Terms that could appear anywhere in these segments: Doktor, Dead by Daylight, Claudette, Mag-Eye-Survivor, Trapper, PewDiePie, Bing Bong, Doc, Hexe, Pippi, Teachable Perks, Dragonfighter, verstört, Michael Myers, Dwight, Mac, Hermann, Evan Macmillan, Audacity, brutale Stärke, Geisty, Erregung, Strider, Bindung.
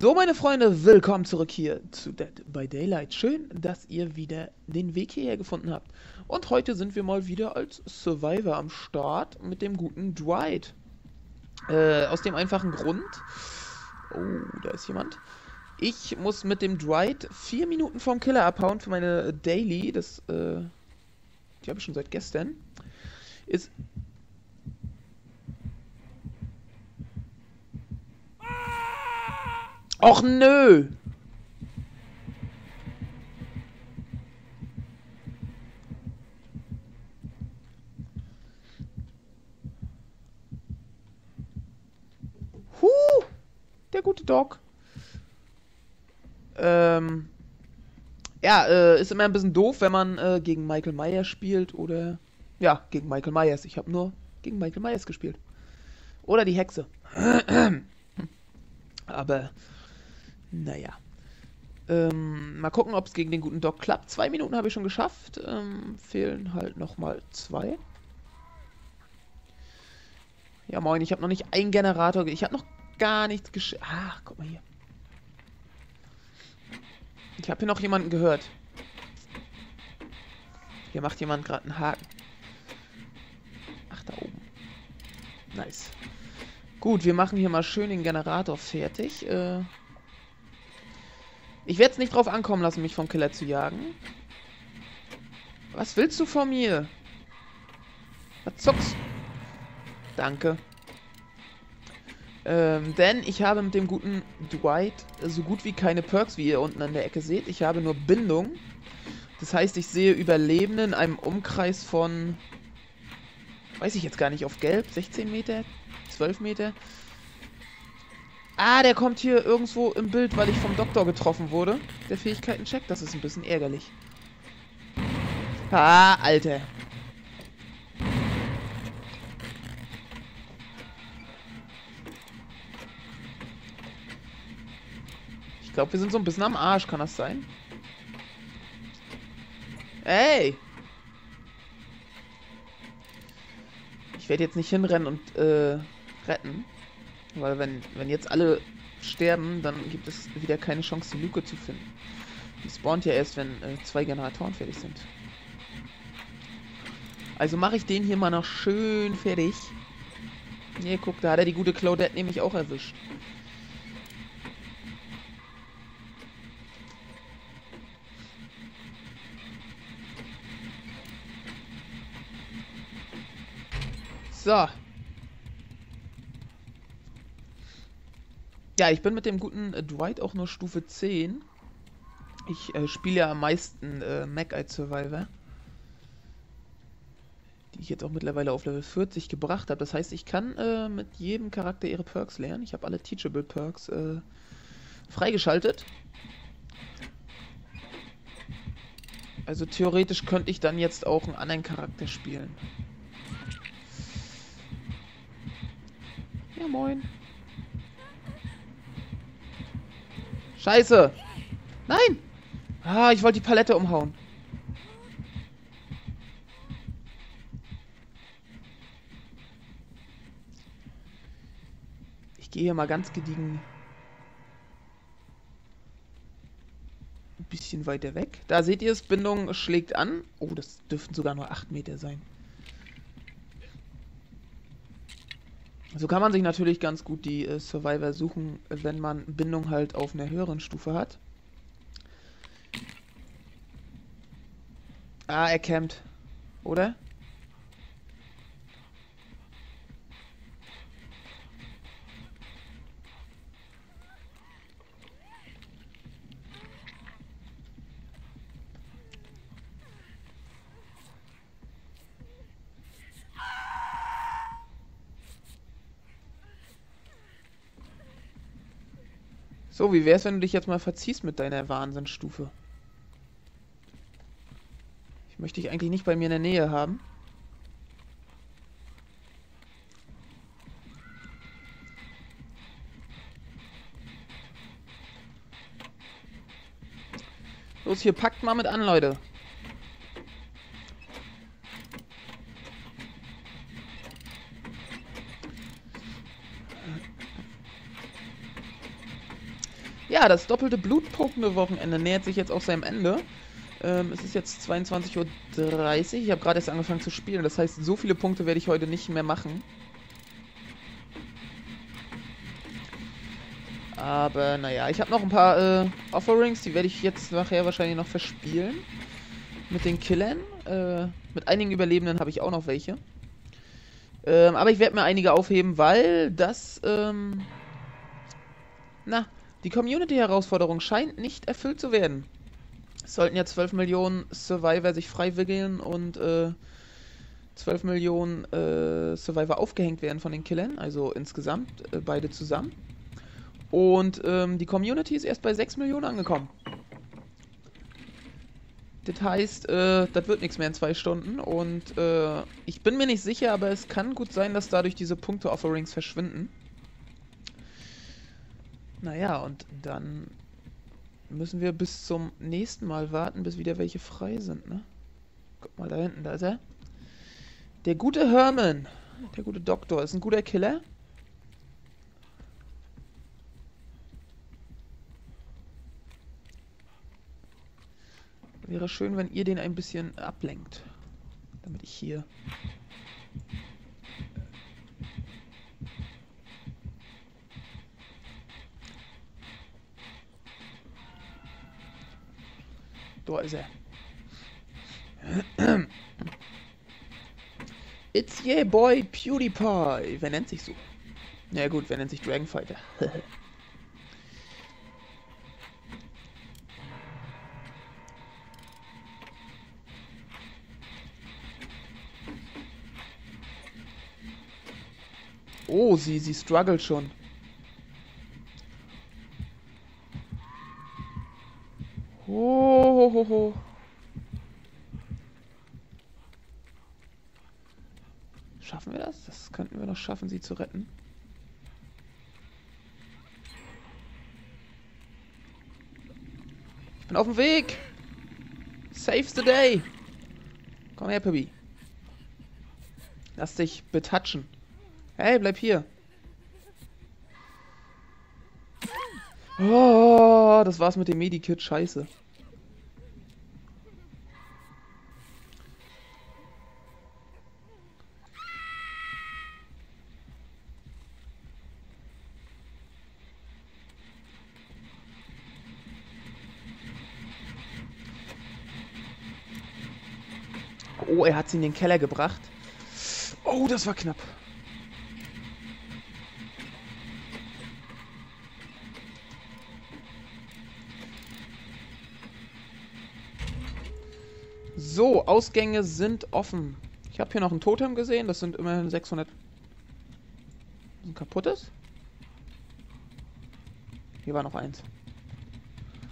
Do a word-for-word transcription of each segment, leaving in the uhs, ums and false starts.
So, meine Freunde, willkommen zurück hier zu Dead by Daylight. Schön, dass ihr wieder den Weg hierher gefunden habt. Und heute sind wir mal wieder als Survivor am Start mit dem guten Dwight. Äh, aus dem einfachen Grund... Oh, da ist jemand. Ich muss mit dem Dwight vier Minuten vom Killer abhauen für meine Daily. Das, äh... die habe ich schon seit gestern. Ist... Och nö! Huh! Der gute Doc. Ähm. Ja, äh, ist immer ein bisschen doof, wenn man äh, gegen Michael Myers spielt oder. Ja, gegen Michael Myers. Ich habe nur gegen Michael Myers gespielt. Oder die Hexe. Aber. Naja. Ähm, mal gucken, ob es gegen den guten Doc klappt. Zwei Minuten habe ich schon geschafft. Ähm, fehlen halt nochmal zwei. Ja, moin, ich habe noch nicht einen Generator. Ich habe noch gar nichts gesch... Ach, guck mal hier. Ich habe hier noch jemanden gehört. Hier macht jemand gerade einen Haken. Ach, da oben. Nice. Gut, wir machen hier mal schön den Generator fertig. Äh... Ich werde es nicht drauf ankommen lassen, mich vom Killer zu jagen. Was willst du von mir? Was zuckst? Danke. Ähm, denn ich habe mit dem guten Dwight so gut wie keine Perks, wie ihr unten an der Ecke seht. Ich habe nur Bindung. Das heißt, ich sehe Überlebende in einem Umkreis von... Weiß ich jetzt gar nicht, auf Gelb? sechzehn Meter? zwölf Meter? Ah, der kommt hier irgendwo im Bild, weil ich vom Doktor getroffen wurde. Der Fähigkeiten-Check, das ist ein bisschen ärgerlich. Ah, Alter. Ich glaube, wir sind so ein bisschen am Arsch, kann das sein? Ey! Ich werde jetzt nicht hinrennen und, äh, retten. Weil wenn, wenn jetzt alle sterben, dann gibt es wieder keine Chance, die Luke zu finden. Die spawnt ja erst, wenn äh, zwei Generatoren fertig sind. Also mache ich den hier mal noch schön fertig. Hier, guck, da hat er die gute Claudette nämlich auch erwischt. So. Ja, ich bin mit dem guten äh, Dwight auch nur Stufe zehn. Ich äh, spiele ja am meisten äh, Mag-Eye-Survivor. Die ich jetzt auch mittlerweile auf Level vierzig gebracht habe. Das heißt, ich kann äh, mit jedem Charakter ihre Perks lernen. Ich habe alle Teachable Perks äh, freigeschaltet. Also theoretisch könnte ich dann jetzt auch einen anderen Charakter spielen. Ja, moin. Scheiße! Nein! Ah, ich wollte die Palette umhauen. Ich gehe hier mal ganz gediegen... ein bisschen weiter weg. Da seht ihr es, Bindung schlägt an. Oh, das dürften sogar nur acht Meter sein. So kann man sich natürlich ganz gut die äh, Survivor suchen, wenn man Bindung halt auf einer höheren Stufe hat. Ah, er campt. Oder? So, wie wär's, wenn du dich jetzt mal verziehst mit deiner Wahnsinnsstufe? Ich möchte dich eigentlich nicht bei mir in der Nähe haben. Los, hier, packt mal mit an, Leute. Ja, das doppelte Blutpokende-Wochenende nähert sich jetzt auch seinem Ende. Ähm, es ist jetzt zweiundzwanzig Uhr dreißig. Ich habe gerade erst angefangen zu spielen. Das heißt, so viele Punkte werde ich heute nicht mehr machen. Aber naja, ich habe noch ein paar äh, Offerings. Die werde ich jetzt nachher wahrscheinlich noch verspielen. Mit den Killern. Äh, mit einigen Überlebenden habe ich auch noch welche. Ähm, aber ich werde mir einige aufheben, weil das... Ähm, na... Die Community-Herausforderung scheint nicht erfüllt zu werden. Es sollten ja zwölf Millionen Survivor sich freiwilligen und äh, zwölf Millionen äh, Survivor aufgehängt werden von den Killern, also insgesamt äh, beide zusammen. Und ähm, die Community ist erst bei sechs Millionen angekommen. Das heißt, äh, das wird nichts mehr in zwei Stunden und äh, ich bin mir nicht sicher, aber es kann gut sein, dass dadurch diese Punkte-Offerings verschwinden. Naja, und dann müssen wir bis zum nächsten Mal warten, bis wieder welche frei sind, ne? Guck mal da hinten, da ist er. Der gute Hermann, der gute Doktor, ist ein guter Killer. Wäre schön, wenn ihr den ein bisschen ablenkt, damit ich hier... Da ist er. It's yeah boy PewDiePie. Wer nennt sich so? Na ja, gut, wer nennt sich Dragonfighter? Oh, sie, sie struggelt schon. Hohoho. Schaffen wir das? Das könnten wir noch schaffen, sie zu retten. Ich bin auf dem Weg. Save the day. Komm her, Pippi. Lass dich betatschen. Hey, bleib hier. Oh, das war's mit dem Medikit. Scheiße. Oh, er hat sie in den Keller gebracht. Oh, das war knapp. So, Ausgänge sind offen. Ich habe hier noch ein Totem gesehen. Das sind immerhin sechshundert... Ein kaputtes? Hier war noch eins.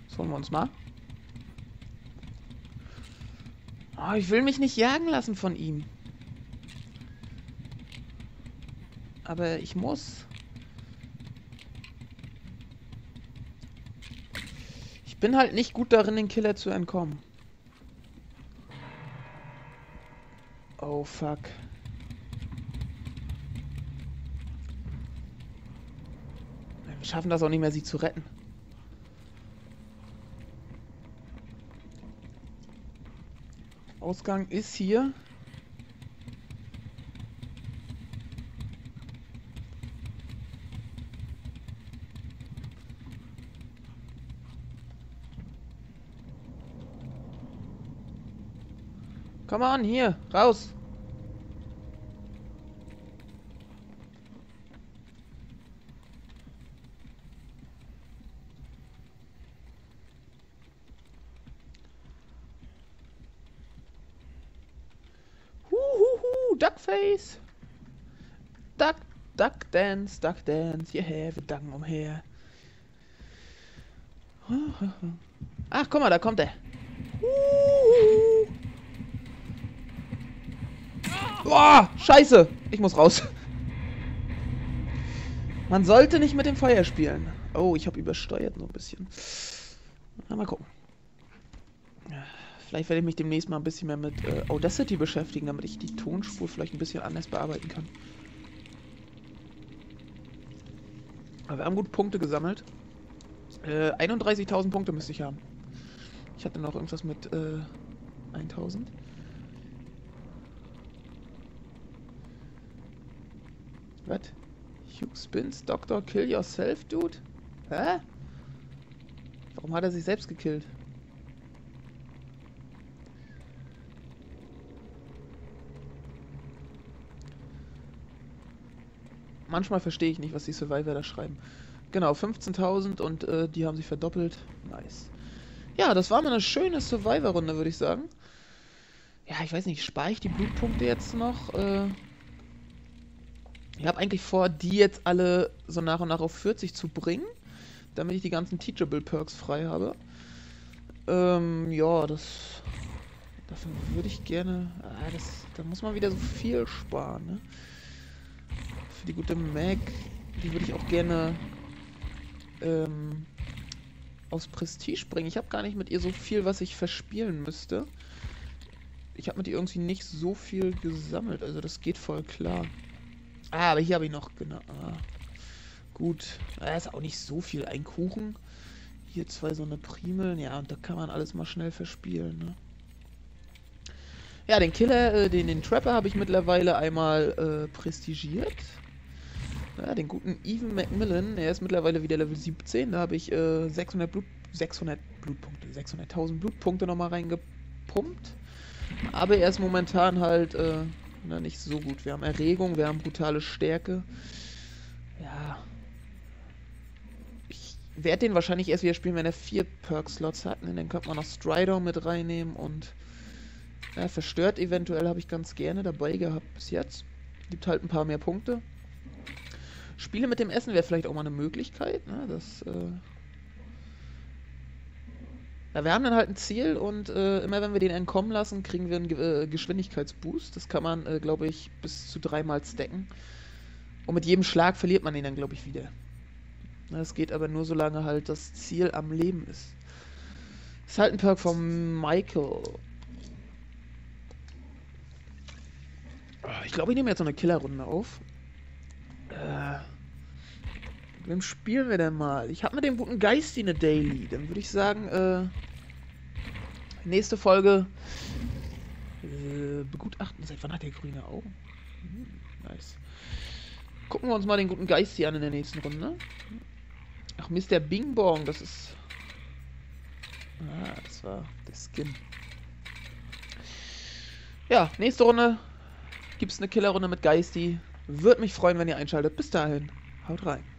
Das holen wir uns mal. Oh, ich will mich nicht jagen lassen von ihm. Aber ich muss. Ich bin halt nicht gut darin, den Killer zu entkommen. Oh, fuck. Wir schaffen das auch nicht mehr, sie zu retten. Ausgang ist hier. Komm on, hier, raus. Duckface! Duck, Duck Dance, Duck Dance, hierher, wir ducken umher. Ach, guck mal, da kommt er. Boah, scheiße! Ich muss raus. Man sollte nicht mit dem Feuer spielen. Oh, ich habe übersteuert nur ein bisschen. Na, mal gucken. Vielleicht werde ich mich demnächst mal ein bisschen mehr mit äh, Audacity beschäftigen, damit ich die Tonspur vielleicht ein bisschen anders bearbeiten kann. Aber wir haben gut Punkte gesammelt. Äh, einunddreißigtausend Punkte müsste ich haben. Ich hatte noch irgendwas mit äh, tausend. Was? You spins, Doktor, kill yourself, dude? Hä? Warum hat er sich selbst gekillt? Manchmal verstehe ich nicht, was die Survivor da schreiben. Genau, fünfzehntausend und äh, die haben sich verdoppelt. Nice. Ja, das war mal eine schöne Survivor-Runde, würde ich sagen. Ja, ich weiß nicht, spare ich die Blutpunkte jetzt noch? Äh, ich habe eigentlich vor, die jetzt alle so nach und nach auf vierzig zu bringen, damit ich die ganzen Teachable Perks frei habe. Ähm, ja, das... Dafür würde ich gerne... Ah, das, da muss man wieder so viel sparen, ne? Für die gute Mac, die würde ich auch gerne... Ähm... aus Prestige bringen. Ich habe gar nicht mit ihr so viel, was ich verspielen müsste. Ich habe mit ihr irgendwie nicht so viel gesammelt. Also das geht voll klar. Ah, aber hier habe ich noch... genau. Ah, gut. Ah, ist auch nicht so viel. Ein Kuchen. Hier zwei so eine Primeln. Ja, und da kann man alles mal schnell verspielen. Ne? Ja, den Killer, äh, den, den Trapper habe ich mittlerweile einmal äh, prestigiert. Ja, den guten Evan Macmillan, er ist mittlerweile wieder Level siebzehn, da habe ich äh, sechshundert Blut, sechshundert Blutpunkte, sechshunderttausend Blutpunkte nochmal reingepumpt. Aber er ist momentan halt äh, na, nicht so gut. Wir haben Erregung, wir haben brutale Stärke. Ja. Ich werde den wahrscheinlich erst wieder spielen, wenn er vier Perk-Slots hat. Und dann könnte man noch Strider mit reinnehmen und ja, verstört eventuell habe ich ganz gerne dabei gehabt bis jetzt. Gibt halt ein paar mehr Punkte. Spiele mit dem Essen wäre vielleicht auch mal eine Möglichkeit, ne? Das, äh ja, wir haben dann halt ein Ziel und äh, immer wenn wir den entkommen lassen, kriegen wir einen Ge äh, Geschwindigkeitsboost. Das kann man, äh, glaube ich, bis zu dreimal stacken. Und mit jedem Schlag verliert man ihn dann, glaube ich, wieder. Na, das geht aber nur, solange halt das Ziel am Leben ist. Das ist halt ein Perk von Michael. Ich glaube, ich nehme jetzt noch eine Killerrunde auf. Äh, mit wem spielen wir denn mal? Ich habe mit dem guten Geisty eine Daily. Dann würde ich sagen, äh, nächste Folge äh, begutachten. Seit wann hat der grüne Augen? Hm, nice. Gucken wir uns mal den guten Geisty an in der nächsten Runde. Ach, Mister Bing Bong, das ist... Ah, das war der Skin. Ja, nächste Runde gibt's eine Killerrunde mit Geisty. Würde mich freuen, wenn ihr einschaltet. Bis dahin, haut rein.